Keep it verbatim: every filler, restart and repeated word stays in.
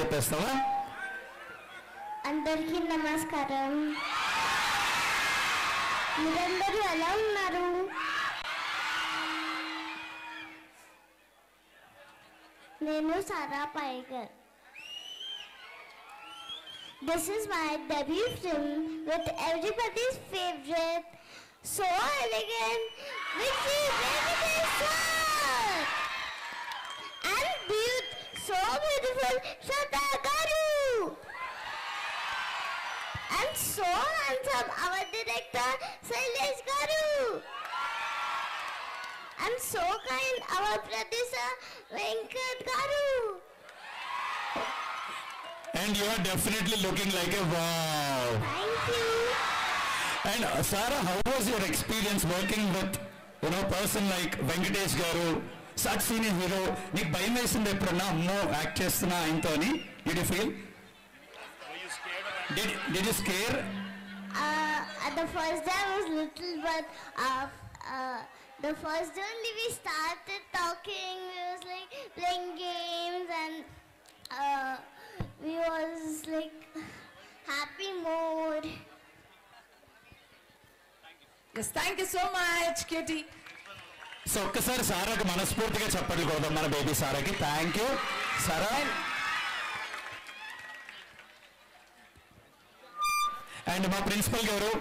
చెప్పేస్తావా? అందరికీ నమస్కారం. మీరందరూ ఎలా ఉన్నారు? నేను సారా పైగర్. This is my debut film with everybody's favorite, so elegant, which is Venkatesh Garu, and beaut, so beautiful, Ssara Garu, and so handsome, our director, Sailesh Garu, and so kind, our producer, Venkatesh Garu. And you are definitely looking like a wow. Thank you. And uh, Sara, how was your experience working with, you know, person like Venkatesh Garu, such senior hero? Nick Baimesunde Prana, no actress na Anthony. Did you feel? Were you scared? Did Did you scare? Uh, at the first day I was little, but uh, uh, the first day only we started talking. We was like playing games and. Uh, We was like happy mood. Yes, thank you so much, Kitty. So, okay, sir, Sara ki manaspurtiga chappatlu kodam mana baby Sara ki. Thank you, Sara. And my principal garu.